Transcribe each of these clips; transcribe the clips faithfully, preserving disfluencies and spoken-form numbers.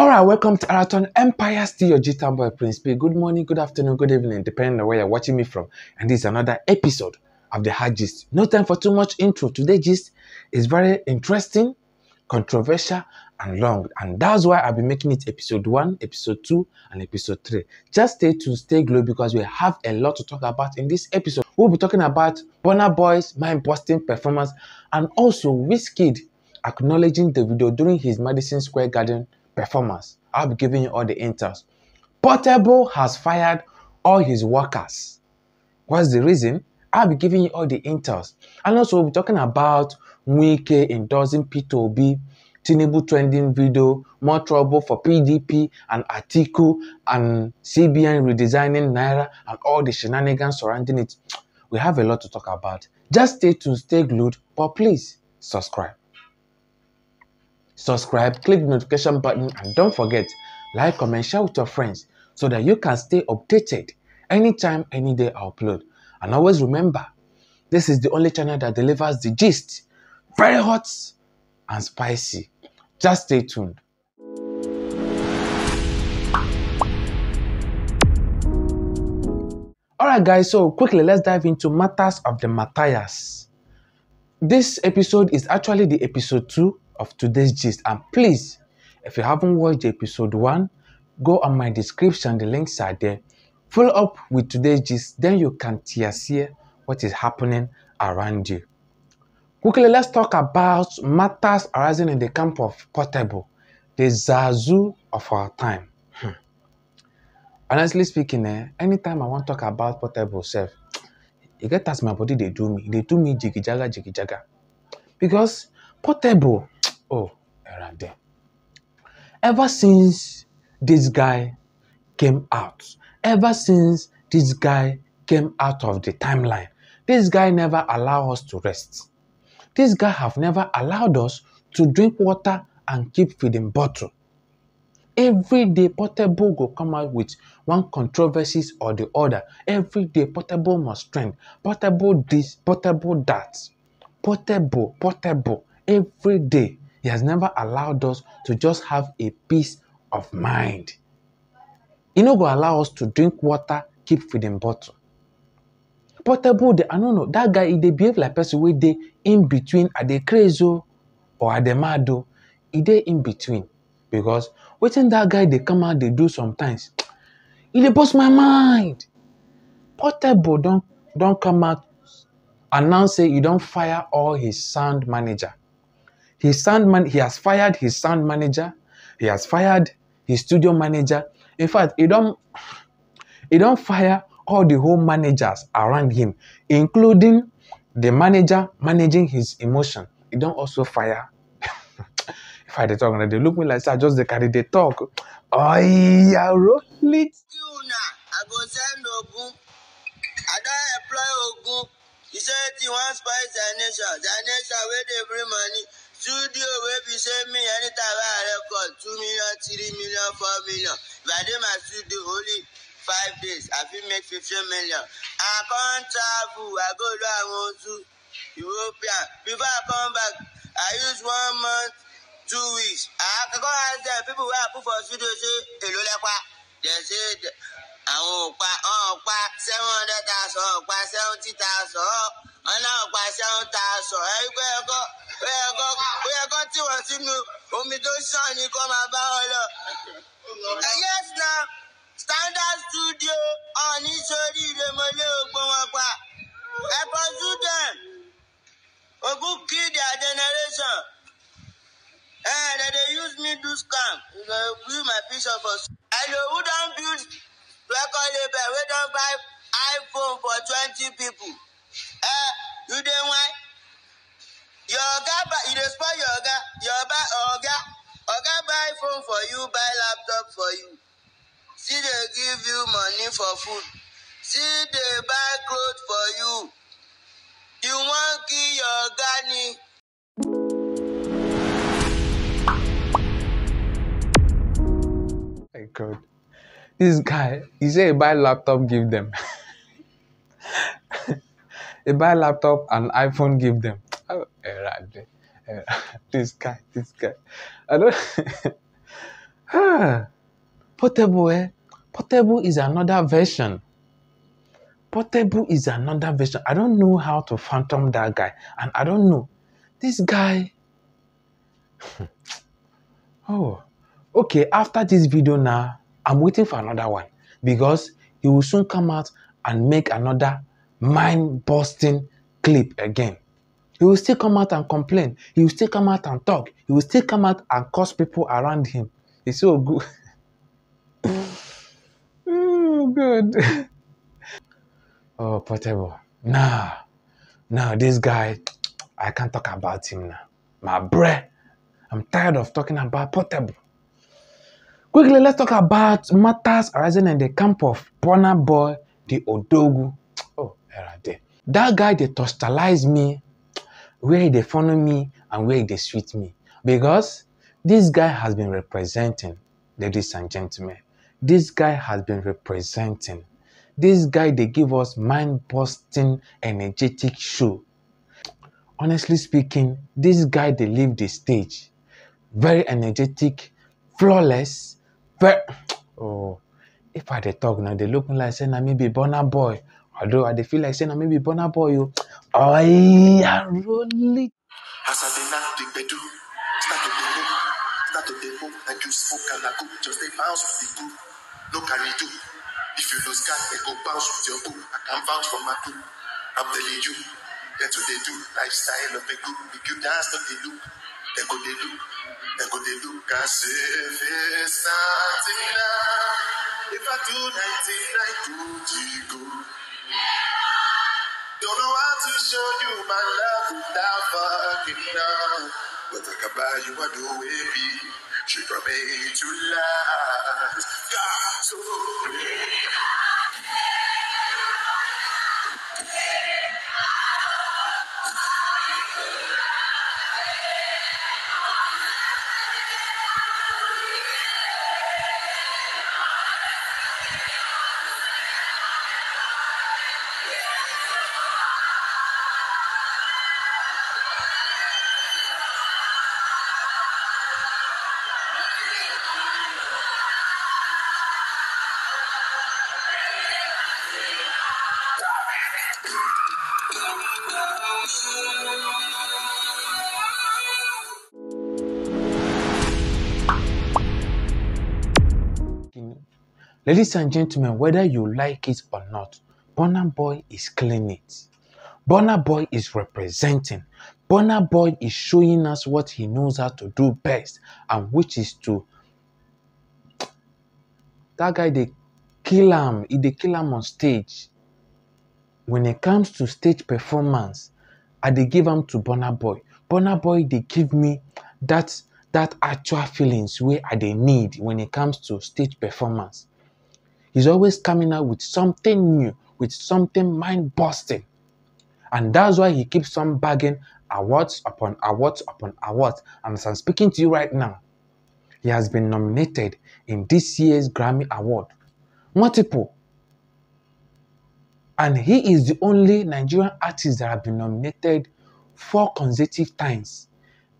Alright, welcome to Arathon Empire, still your G-Town boy Prince P. Good morning, good afternoon, good evening, depending on where you're watching me from. And this is another episode of the Hard Gist. No time for too much intro. Today's gist is very interesting, controversial, and long. And that's why I'll be making it episode one, episode two, and episode three. Just stay tuned, stay glued, because we have a lot to talk about in this episode. We'll be talking about Burna Boy's mind-busting performance, and also Wizkid acknowledging Davido during his Madison Square Garden performance. I'll be giving you all the intros. Portable has fired all his workers. What's the reason? I'll be giving you all the intros. And also, we'll be talking about Wizkid endorsing P two B, Tinubu trending video, more trouble for P D P and Atiku, and C B N redesigning Naira, and all the shenanigans surrounding it. We have a lot to talk about. Just stay tuned, stay glued, but please subscribe. Subscribe, click the notification button, and don't forget, like, comment, share with your friends so that you can stay updated anytime, any day I upload. And always remember, this is the only channel that delivers the gist, very hot and spicy. Just stay tuned. Alright guys, so quickly let's dive into matters of the Matthias. This episode is actually the episode two of today's gist, and please, if you haven't watched episode one, go on my description, the links are there. Follow up with today's gist, then you can see what is happening around you. Quickly, let's talk about matters arising in the camp of Portable, the Zazu of our time. Hmm. Honestly speaking, eh, anytime I want to talk about Portable self, you get as my body they do me, they do me jiggy jaga jiggy jaga, because Portable. Oh, around there. Ever since this guy came out, ever since this guy came out of the timeline, this guy never allowed us to rest. This guy have never allowed us to drink water and keep feeding bottle. Every day, Portable will come out with one controversy or the other. Every day, Portable must trend. Portable this, Portable that. Portable, Portable. Every day. He has never allowed us to just have a peace of mind. He no go allow us to drink water, keep feeding bottle. Portable, they, I don't know, that guy, they behave like person where they in between, are they crazy or are they mad? He they in between. Because waiting that guy, they come out, they do sometimes. He they bust my mind. Portable don't, don't come out, announce say you don't fire all his sound manager. His sound man, he has fired his sound manager. He has fired his studio manager. In fact, he don't, he don't fire all the whole managers around him, including the manager managing his emotion. He don't also fire. If I they talk, they look me like I just they carry the talk. Oh yeah, roll it. I go send Ogun. I don't employ Ogun. He said he wants by Zanesha. Zanesha where they bring money. Studio where you send me anytime I record two million, three million, four million. If I do my studio only five days, I feel make fifteen million. I can't travel, I go to I want to European. Before I come back, I use one month, two weeks. I can go ask them, people where I put for studio say, hello, they say, I won't buy, oh, buy seven hundred thousand, buy seventy thousand. And now, by sound, so I go, we are going, we are going to want to know. Omidoshan, you come about. Yes, now, standard studio on his story, the money of Bonapa. I pursue them. A good kid, their generation. And they use me to scam. I do my piece of us. I know who don't build record label, we don't buy iPhone for twenty people. Uh, you don't want your guy, you don't spoil your guy, your guy, or guy, or guy buy phone for you, buy laptop for you. See, they give you money for food. See, they buy clothes for you. You want to kill your gani. My God, this guy, he said, buy laptop, give them. They buy laptop and iPhone, give them. Oh, this guy, this guy. I don't. Huh. Portable, eh? Portable is another version. Portable is another version. I don't know how to phantom that guy. And I don't know. This guy... Oh. Okay, after this video now, I'm waiting for another one. Because he will soon come out and make another mind-busting clip again. He will still come out and complain. He will still come out and talk. He will still come out and curse people around him. It's so good. Oh, good. Oh, Portable. Nah. Nah, this guy, I can't talk about him now. My breath. I'm tired of talking about Portable. Quickly, let's talk about matters arising in the camp of Burna Boy, the Odogu. Oh, there are there. That guy, they tostalized me. Where they follow me and where they sweet me. Because this guy has been representing, ladies and gentlemen. This guy has been representing. This guy, they give us mind-busting, energetic show. Honestly speaking, this guy, they leave the stage. Very energetic, flawless, very... Oh, if I they talk now, they look like saying I may be Burna Boy. Although I feel like saying I may be Burna Boy, you... I am rolling. As I did not think they do, start to demo, start to demo, like you smoke and I go, just a bounce with the group. No carry do. If you lose God, they go bounce with your book. I can bounce from my group. I'm telling you, that's what they do. Lifestyle of a group, make you dance, not they look. They go, they look, they go, they look. I say, there's nothing now. If I do nineteen, I go, you go. Don't know how to show you my love without fucking up. But I can buy you a do with me. She from A to last. God, so ladies and gentlemen, whether you like it or not, Burna Boy is clean it. Burna Boy is representing. Burna Boy is showing us what he knows how to do best, and which is to... That guy, they kill him. He they kill him on stage. When it comes to stage performance, I they give him to Burna Boy. Burna Boy, they give me that, that actual feelings where I they need when it comes to stage performance. He's always coming out with something new, with something mind-busting. And that's why he keeps on bagging awards upon awards upon awards. And as I'm speaking to you right now, he has been nominated in this year's Grammy Award. Multiple. And he is the only Nigerian artist that have been nominated four consecutive times.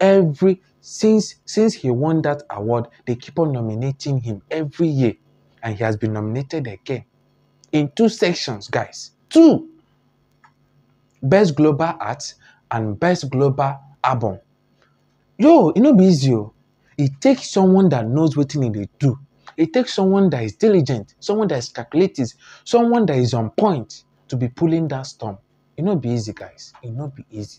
Every since since he won that award, they keep on nominating him every year. And he has been nominated again in two sections, guys. Two. Best Global Art and Best Global Album. Yo, it no be easy. It takes someone that knows what they do. It takes someone that is diligent, someone that is calculated, someone that is on point to be pulling that storm. It no be easy, guys. It no be easy.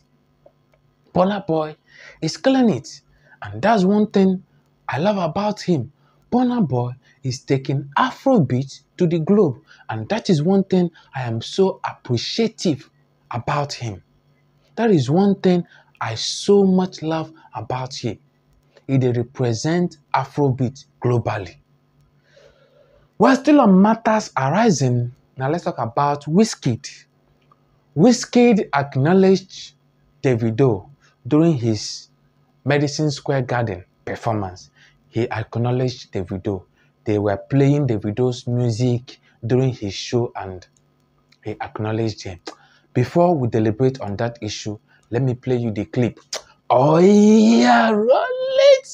Burna Boy is killing it. And that's one thing I love about him. Burna Boy is taking Afrobeat to the globe, and that is one thing I am so appreciative about him. That is one thing I so much love about him. He represents Afrobeat globally. While still on matters arising, now let's talk about Wizkid. Wizkid acknowledged Davido during his Madison Square Garden performance. He acknowledged Davido. They were playing Davido's music during his show and he acknowledged him. Before we deliberate on that issue, let me play you the clip. Oh yeah, roll it!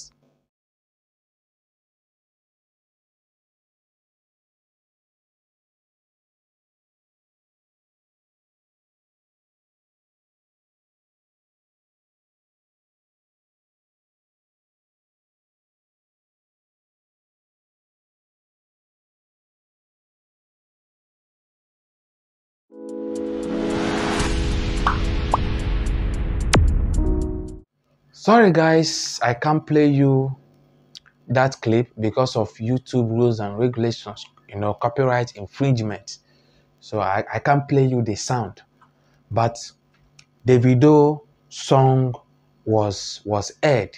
Sorry guys, I can't play you that clip because of YouTube rules and regulations, you know, copyright infringement. So I, I can't play you the sound. But Davido song was was aired.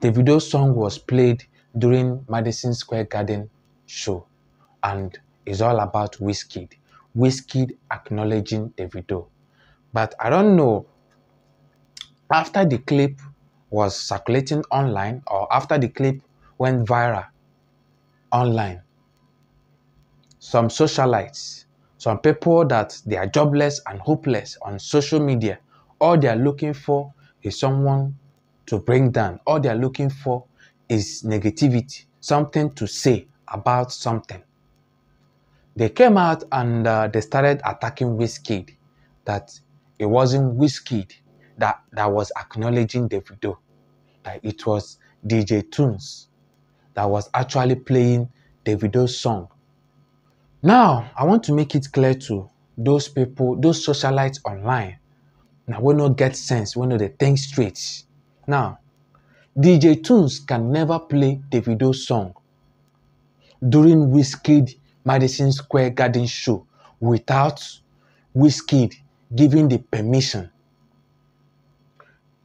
Davido song was played during Madison Square Garden show, and it's all about Wizkid. Wizkid acknowledging Davido. But I don't know, after the clip was circulating online, or after the clip went viral online, some socialites, some people that they are jobless and hopeless on social media, all they are looking for is someone to bring down. All they are looking for is negativity, something to say about something. They came out and uh, they started attacking Wizkid, that it wasn't Wizkid that, that was acknowledging Davido, that it was D J Tunes that was actually playing Davido's song. Now, I want to make it clear to those people, those socialites online. Now, we don't get sense, we know they think straight. Now, D J Tunes can never play Davido's song during Wizkid Madison Square Garden show without Wizkid giving the permission.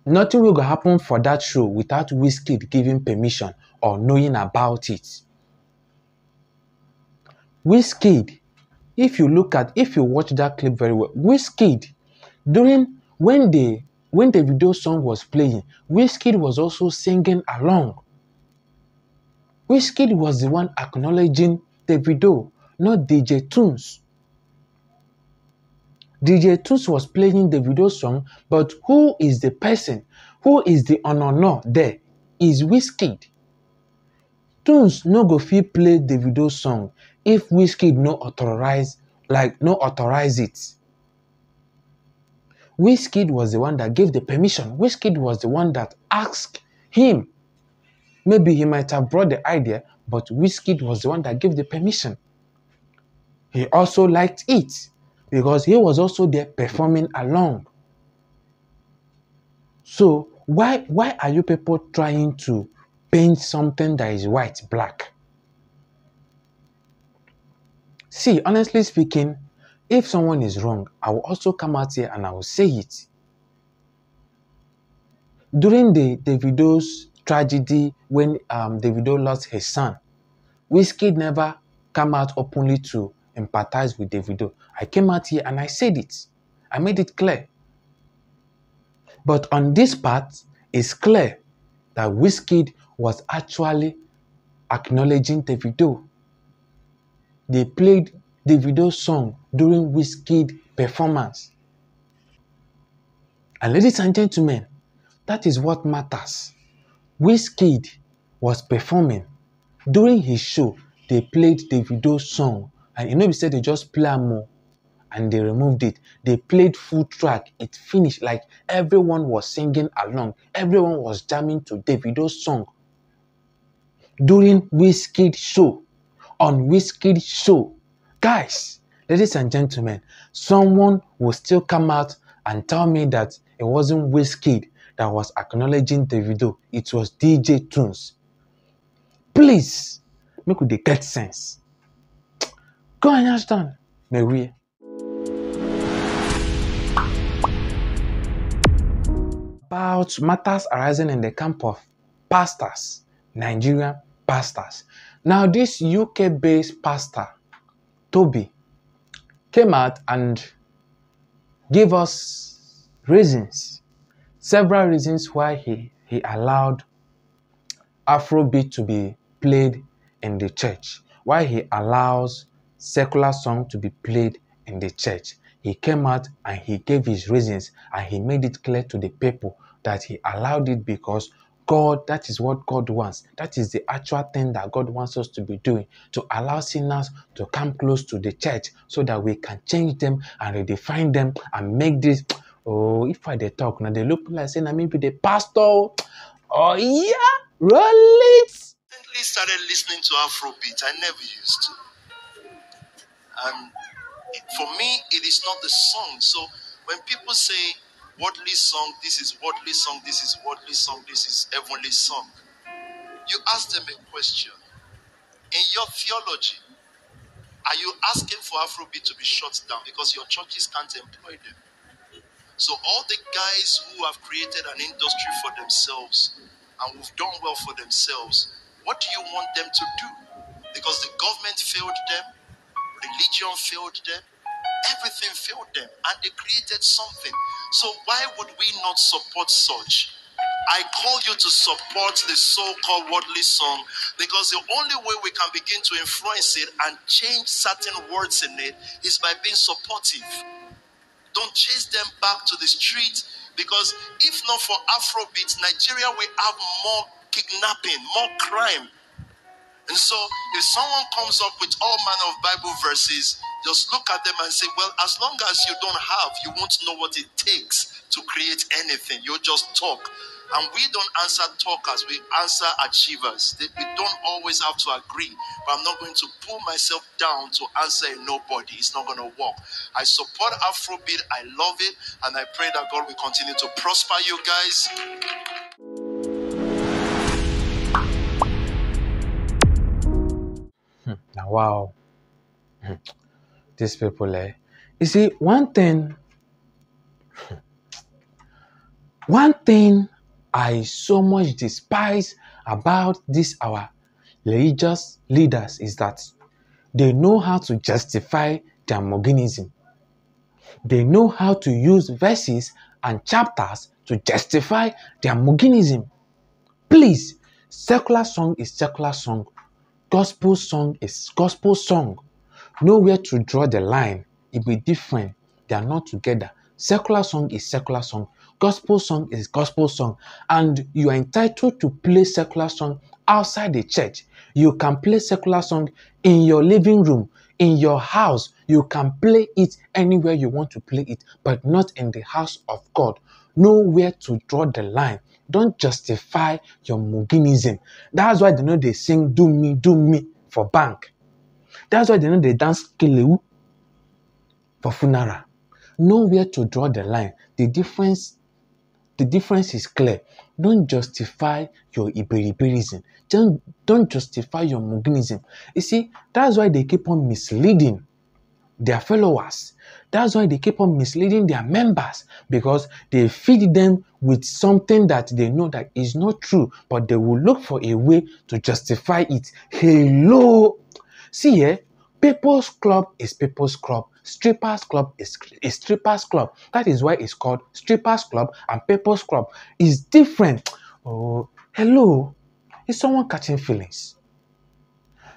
Nothing will happen for that show without Wizkid giving permission or knowing about it. Wizkid, if you look at, if you watch that clip very well, Wizkid, during, when the, when the Davido song was playing, Wizkid was also singing along. Wizkid was the one acknowledging Davido, not D J Tunes. D J Tunes was playing the Davido song, but who is the person, who is the honor there, is Wizkid. Tunes no go fit play the Davido song if Wizkid no authorize, like no authorize it. Wizkid was the one that gave the permission. Wizkid was the one that asked him. Maybe he might have brought the idea, but Wizkid was the one that gave the permission. He also liked it because he was also there performing along. So why why are you people trying to paint something that is white black? See, honestly speaking, if someone is wrong, I will also come out here and I will say it. During the Davido's tragedy, when um, Davido lost his son, Wizkid never came out openly to empathize with Davido. I came out here and I said it. I made it clear. But on this part, it's clear that Wizkid was actually acknowledging Davido. They played Davido's song during Wizkid performance. And ladies and gentlemen, that is what matters. Wizkid was performing. During his show, they played Davido's song. And you know, we said they just play more and they removed it. They played full track. It finished, like everyone was singing along. Everyone was jamming to Davido's song during Wizkid show. On Wizkid show, guys, ladies and gentlemen, someone will still come out and tell me that it wasn't Wizkid that was acknowledging Davido, it was D J Tunes. Please, make we dey get sense. Go and understand, Mary. About matters arising in the camp of pastors, Nigerian pastors. Now, this U K-based pastor, Tobi, came out and gave us reasons, several reasons why he, he allowed Afrobeat to be played in the church, why he allows secular song to be played in the church. He came out and he gave his reasons and he made it clear to the people that he allowed it because God, that is what God wants. That is the actual thing that God wants us to be doing, to allow sinners to come close to the church so that we can change them and redefine them and make this. Oh, if I they talk now, they look like saying, I mean, be the pastor. Oh, yeah, roll it. I recently started listening to Afrobeat. I never used to. And for me, it is not the song. So when people say Worldly song, this is worldly song, this is worldly song, this is heavenly song. You ask them a question. In your theology, are you asking for Afrobeat to be shut down because your churches can't employ them? So all the guys who have created an industry for themselves and who've done well for themselves, what do you want them to do? Because the government failed them, religion failed them, everything failed them, and they created something. So why would we not support such? I call you to support the so-called worldly song, because the only way we can begin to influence it and change certain words in it is by being supportive. Don't chase them back to the street, because if not for Afrobeat, Nigeria will have more kidnapping, more crime. And so if someone comes up with all manner of Bible verses, just look at them and say, well, as long as you don't have, you won't know what it takes to create anything. You'll just talk. And we don't answer talkers, we answer achievers. We don't always have to agree, but I'm not going to pull myself down to answer a nobody. It's not going to work. I support Afrobeat, I love it, and I pray that God will continue to prosper you guys. Now, wow. These people, eh? You see, one thing, one thing I so much despise about these our religious leaders is that they know how to justify their mormonism. They know how to use verses and chapters to justify their mormonism. Please, secular song is secular song. Gospel song is gospel song. Nowhere to draw the line. It be different. They are not together. Secular song is secular song. Gospel song is gospel song. And you are entitled to play secular song outside the church. You can play secular song in your living room, in your house. You can play it anywhere you want to play it, but not in the house of God. Nowhere to draw the line. Don't justify your mormonism. That's why they know they sing do me, do me for bank. That's why they know they dance kileu for funeral. Nowhere to draw the line. The difference, the difference is clear. Don't justify your Iberiberism. Don't, don't justify your mormonism. You see, that's why they keep on misleading their followers. That's why they keep on misleading their members, because they feed them with something that they know that is not true, but they will look for a way to justify it. Hello. See here, people's club is people's club. Strippers club is a strippers club. That is why it's called strippers club, and people's club is different. Oh, hello. Is someone catching feelings?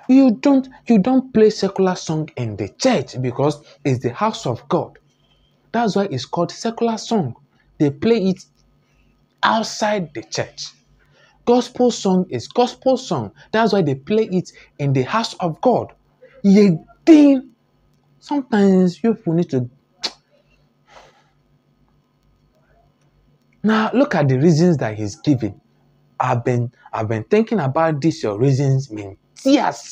You don't, you don't play secular song in the church because it's the house of God. That's why it's called secular song. They play it outside the church. Gospel song is gospel song. That's why they play it in the house of God. Sometimes you need to... Now, look at the reasons that he's giving. I've been, I've been thinking about this, your reasons, mean. Because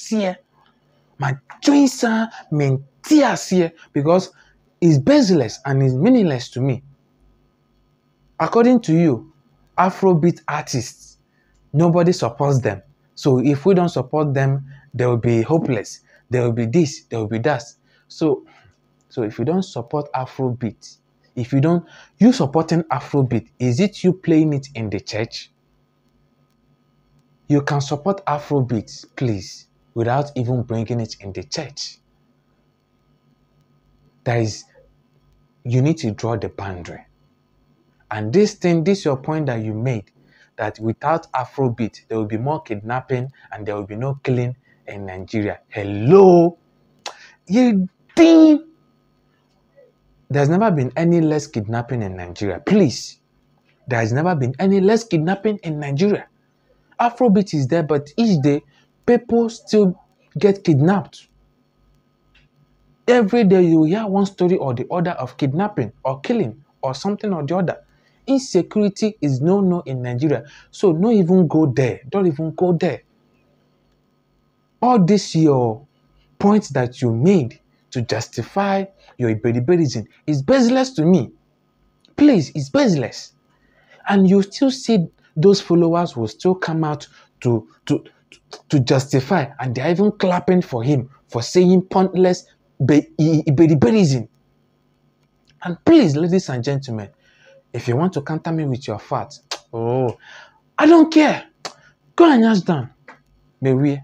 it's baseless and it's meaningless to me. According to you, Afrobeat artists, nobody supports them. So if we don't support them, they will be hopeless. There will be this, there will be that. So, so if you don't support Afrobeat, if you don't, you supporting Afrobeat, is it you playing it in the church? You can support Afrobeat, please, without even bringing it in the church. That is, you need to draw the boundary. And this thing, this is your point that you made, that without Afrobeat, there will be more kidnapping and there will be no killing in Nigeria. Hello? You think there's never been any less kidnapping in Nigeria? Please. There has never been any less kidnapping in Nigeria. Afrobeat is there, but each day, people still get kidnapped. Every day, you hear one story or the other of kidnapping or killing or something or the other. Insecurity is no-no in Nigeria. So, no even go there. Don't even go there. All this your points that you made to justify your Iberiberism is baseless to me. place is baseless. And you still see those followers will still come out to, to, to justify, and they're even clapping for him for saying pointless beriberiism. And please, ladies and gentlemen, if you want to counter me with your facts, oh, I don't care. Go and ask them. Maybe.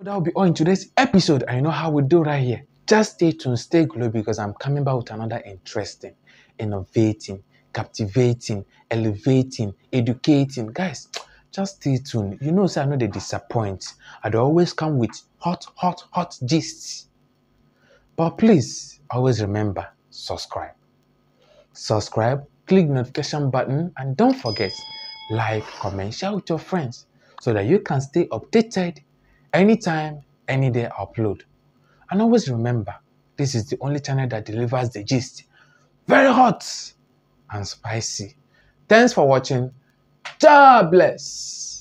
That will be all in today's episode. I know how we do right here. Just stay tuned, stay glued, because I'm coming back with another interesting, innovating, captivating, elevating, educating. Guys, just stay tuned. You know, so I know they disappoint. I'd always come with hot, hot, hot gists. But please, always remember, subscribe. Subscribe, click the notification button, and don't forget, like, comment, share with your friends so that you can stay updated anytime, any day I upload. And always remember, this is the only channel that delivers the gist. Very hot and spicy. Thanks for watching. God bless.